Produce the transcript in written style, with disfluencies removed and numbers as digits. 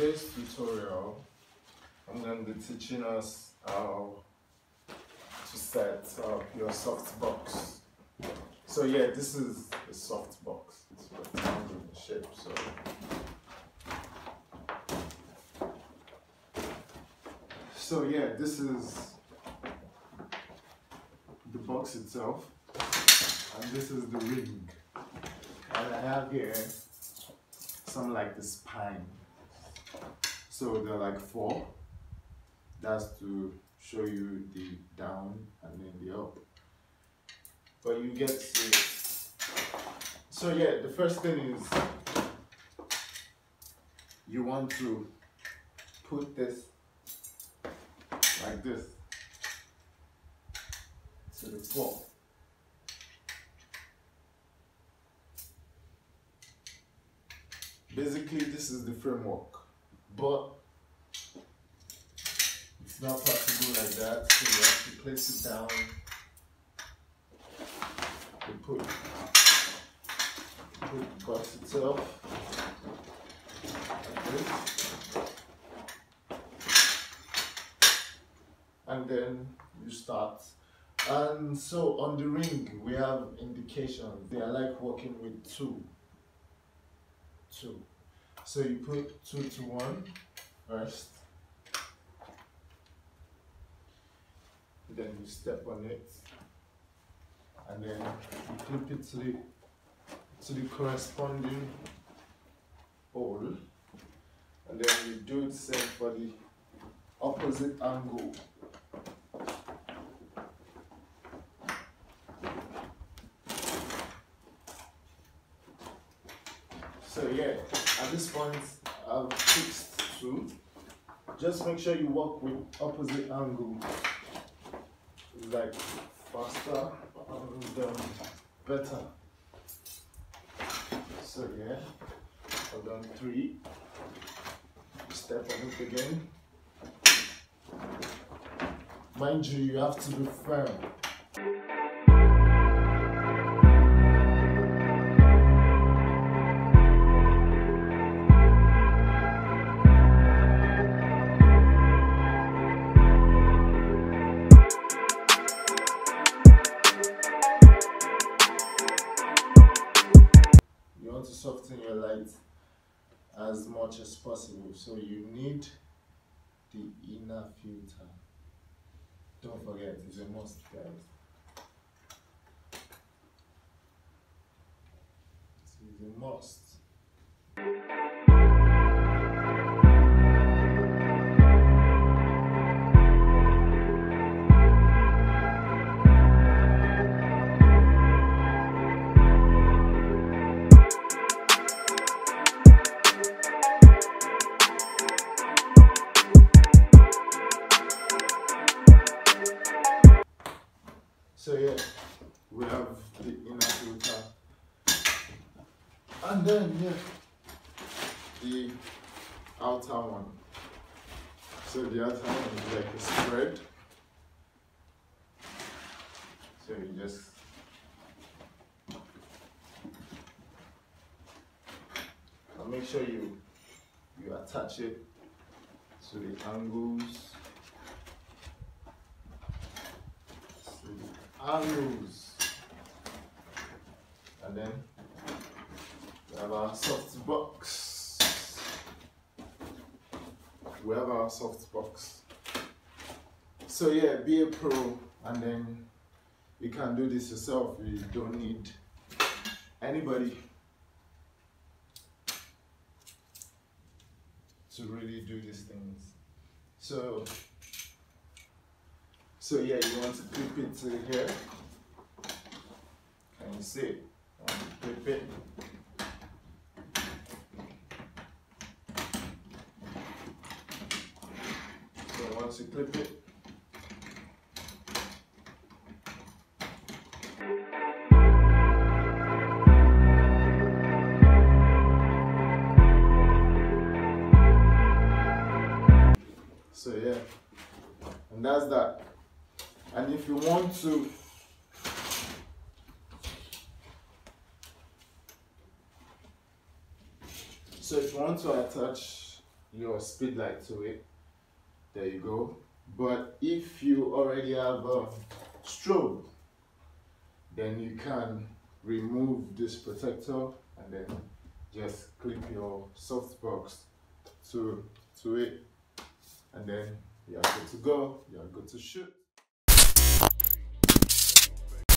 today's tutorial, I'm going to be teaching us how to set up your softbox. So yeah, this is a softbox. It's rectangular in shape, so yeah, this is the box itself, and this is the ring. And I have here some like the spine. So there are like four. That's to show you the down and then the up. But you get to. So yeah, the first thing is you want to put this like this to the floor. Basically, this is the framework, but it's not possible like that, so you have to place it down and put the box itself like this, and then you start. And so on the ring, we have indications. They are like working with two. So you put 2 to 1 first, then you step on it, and then you clip it to the corresponding hole, and then you do the same for the opposite angle. So yeah, at this point I've fixed 2. Just make sure you work with opposite angle. It's like faster and better. So yeah, I've done 3. Step on it again. Mind you, you have to be firm. To soften your light as much as possible, so you need the inner filter. Don't forget, it's a must, guys. It's a must. So yeah, we have the inner filter, and then yeah, the outer one. So the outer one is like a spread. So you just and make sure you attach it to the angles. Angles, and then we have our soft box. So yeah, be a pro, and then you can do this yourself. You don't need anybody to really do these things. So yeah, you want to clip it to here. Can you see? I want to clip it. So once you clip it, so yeah, and that's that. And if you want to attach your speed light to it. There you go. But if you already have a strobe, then you can remove this protector and then just clip your softbox to it, and then you are good to go, you are good to shoot.